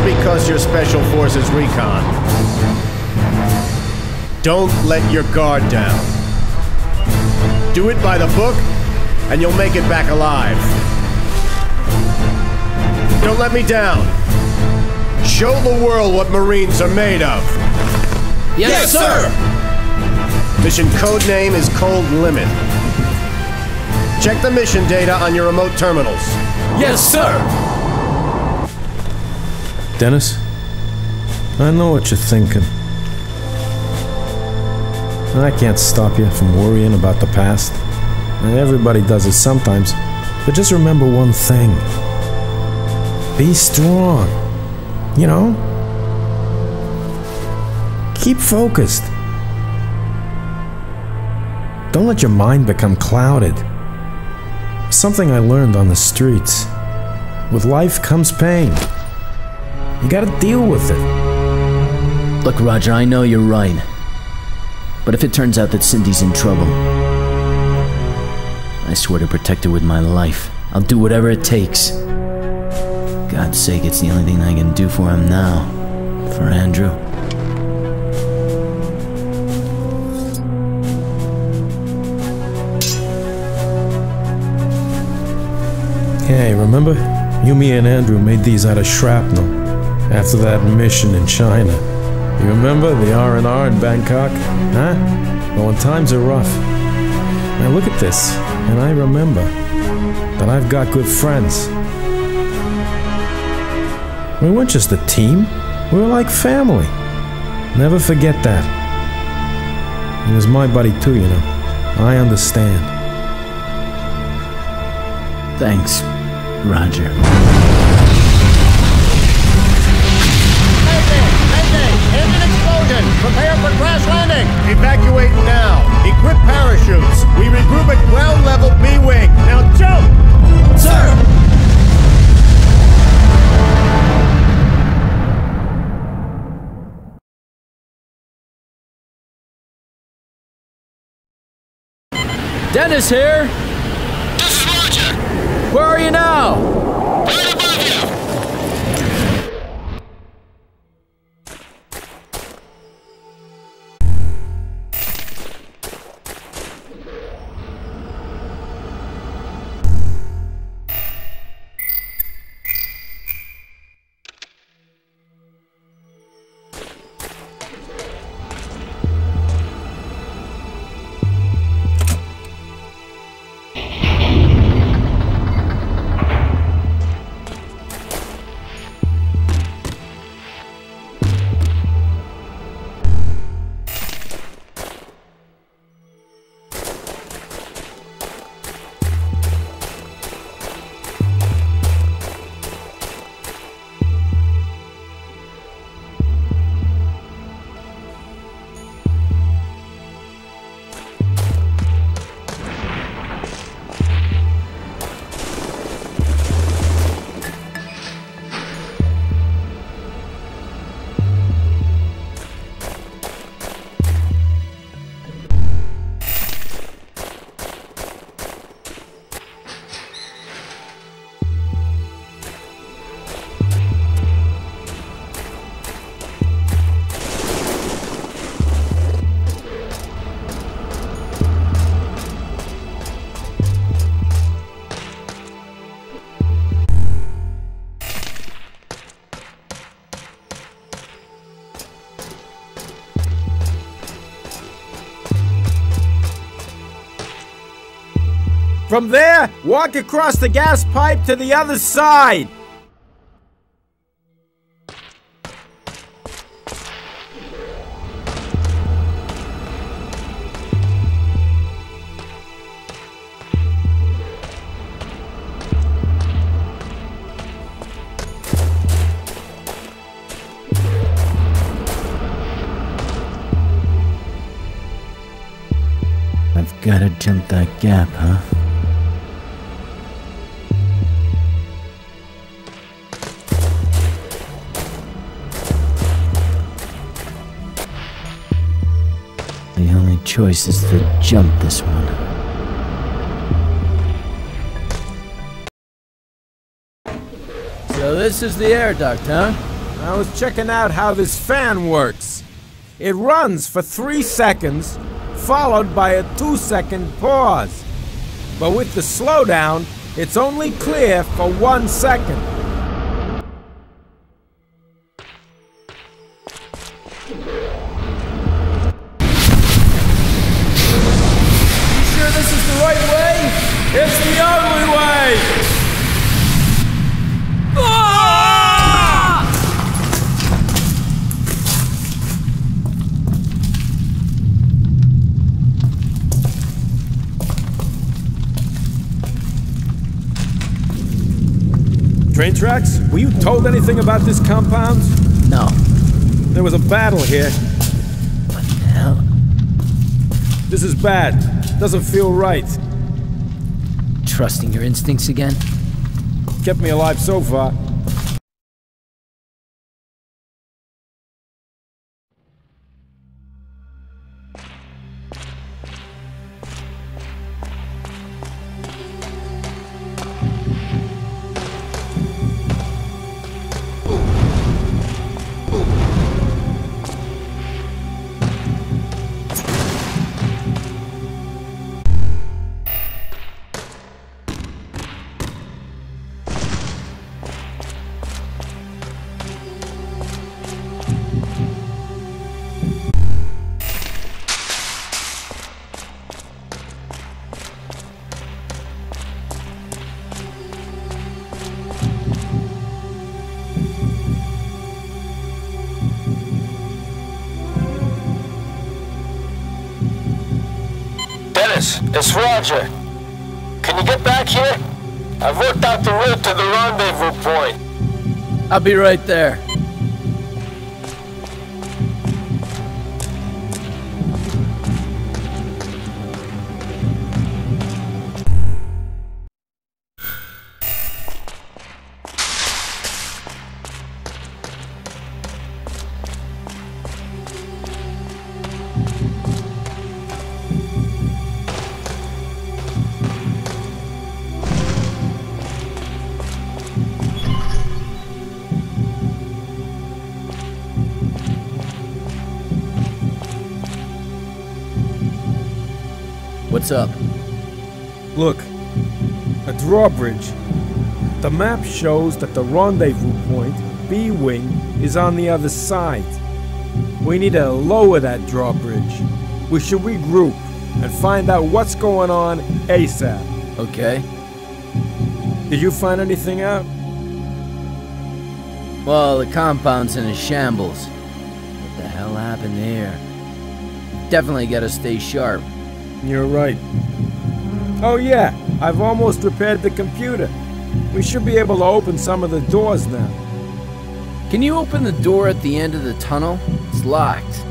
just because you're Special Forces Recon. Don't let your guard down. Do it by the book, and you'll make it back alive. Don't let me down. Show the world what Marines are made of. Yes, sir! Mission codename is Cold Limit. Check the mission data on your remote terminals. Yes, sir! Dennis, I know what you're thinking. I can't stop you from worrying about the past. And everybody does it sometimes. But just remember one thing. Be strong. You know? Keep focused. Don't let your mind become clouded. Something I learned on the streets. With life comes pain. You gotta deal with it. Look, Roger, I know you're right. But if it turns out that Cindy's in trouble, I swear to protect her with my life. I'll do whatever it takes. God's sake, it's the only thing I can do for him now. For Andrew. Hey, remember? You, me, and Andrew made these out of shrapnel after that mission in China. You remember the R&R in Bangkok? Huh? Well, when times are rough. Now look at this, and I remember that I've got good friends. We weren't just a team. We were like family. Never forget that. It was my buddy too, you know. I understand. Thanks. Roger. Mayday! Engine explosion! Prepare for crash landing! Evacuate now! Equip parachutes! We regroup at ground level B-Wing! Now jump! Sir! Dennis here! This is Roger! Where are you now? Right above From there, walk across the gas pipe to the other side! I've gotta jump that gap, huh? Choice is to jump this one. So this is the air duct, huh? I was checking out how this fan works. It runs for 3 seconds, followed by a 2-second pause. But with the slowdown, it's only clear for 1 second. You sure this is the right way? It's the only way! Ah! Train tracks? Were you told anything about this compound? No. There was a battle here. What the hell? This is bad. Doesn't feel right. Trusting your instincts again? Kept me alive so far. It's Roger. Can you get back here? I've worked out the route to the rendezvous point. I'll be right there. What's up? Look, a drawbridge. The map shows that the rendezvous point, B-Wing, is on the other side. We need to lower that drawbridge. We should regroup and find out what's going on ASAP. Okay. Did you find anything out? Well, the compound's in a shambles. What the hell happened here? Definitely gotta stay sharp. You're right. Oh yeah, I've almost repaired the computer. We should be able to open some of the doors now. Can you open the door at the end of the tunnel? It's locked.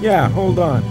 Yeah, hold on.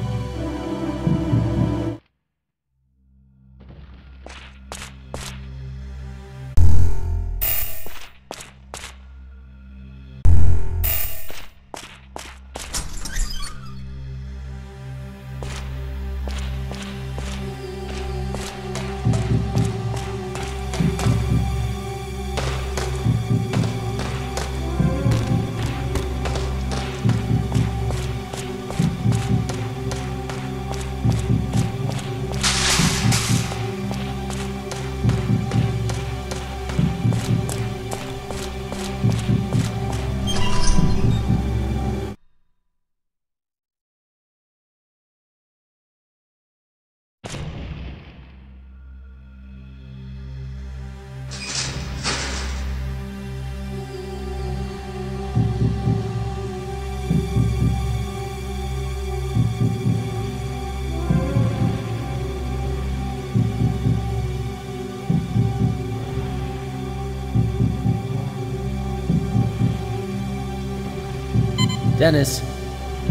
Dennis.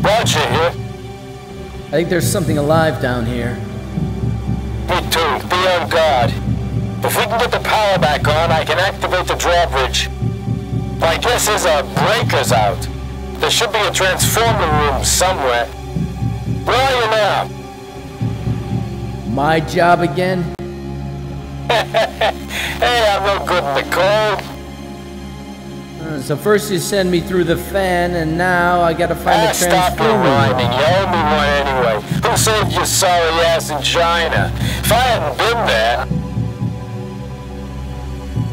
Roger here. I think there's something alive down here. Me too. Be on guard. If we can get the power back on, I can activate the drawbridge. My guess is our breaker's out. There should be a transformer room somewhere. Where are you now? My job again? Hey, I'm no good in the cold. So first you send me through the fan, and now I gotta find the transformer. Stop rhyming, you owe me one anyway. Who saved your sorry ass in China? If I hadn't been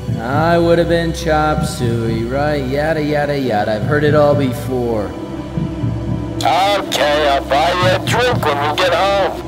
there, I would have been chop suey, right? Yada yada yada. I've heard it all before. Okay, I'll buy you a drink when we get home.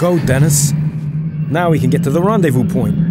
Go, Dennis. Now we can get to the rendezvous point.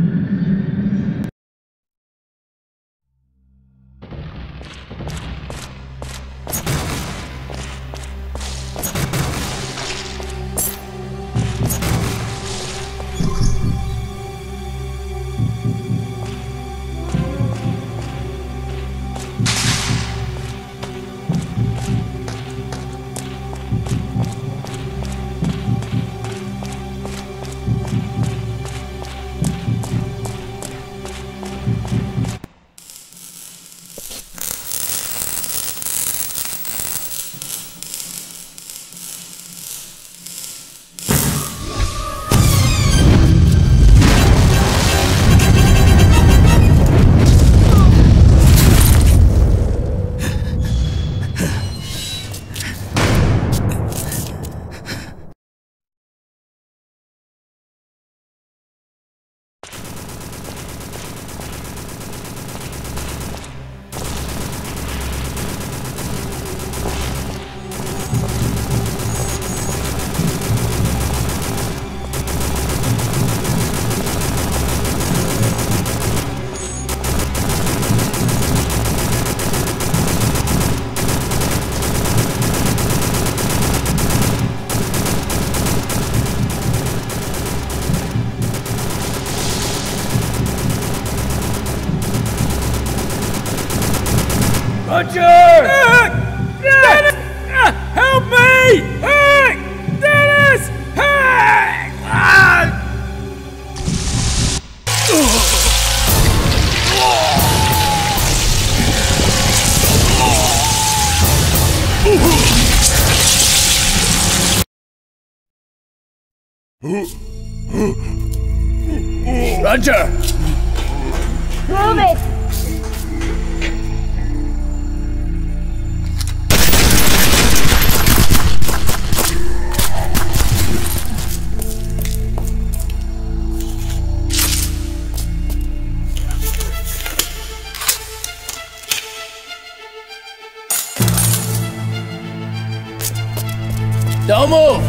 Roger! Dennis! Help me! Dennis! Roger! Move it! Don't move!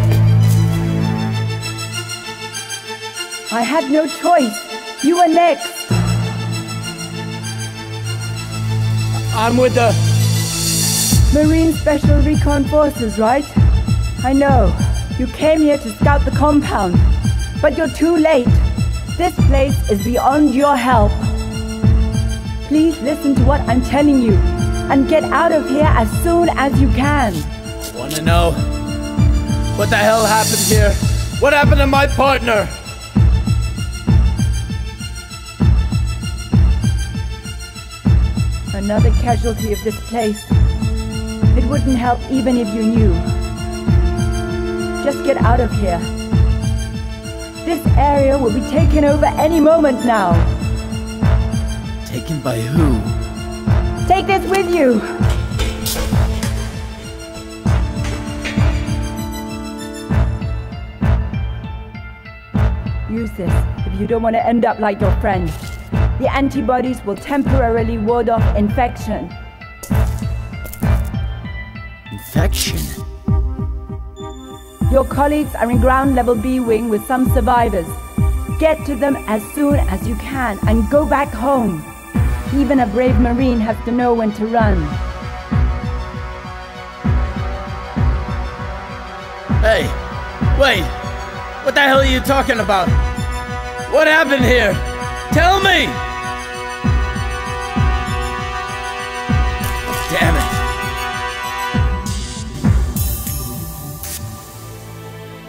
I had no choice. You were next. I'm with the... Marine Special Recon Forces, right? I know. You came here to scout the compound. But you're too late. This place is beyond your help. Please listen to what I'm telling you. And get out of here as soon as you can. I wanna know... what the hell happened here? What happened to my partner? Another casualty of this place. It wouldn't help even if you knew. Just get out of here. This area will be taken over any moment now. Taken by who? Take this with you! Use this if you don't want to end up like your friend. The antibodies will temporarily ward off infection. Infection? Your colleagues are in ground level B-Wing with some survivors. Get to them as soon as you can and go back home. Even a brave Marine has to know when to run. Hey, wait! What the hell are you talking about? What happened here? Tell me! Damn it.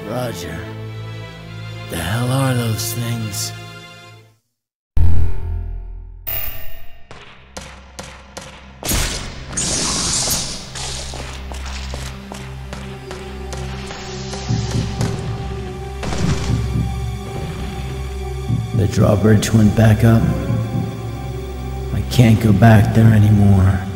Roger. The hell are those things? The drawbridge went back up. I can't go back there anymore.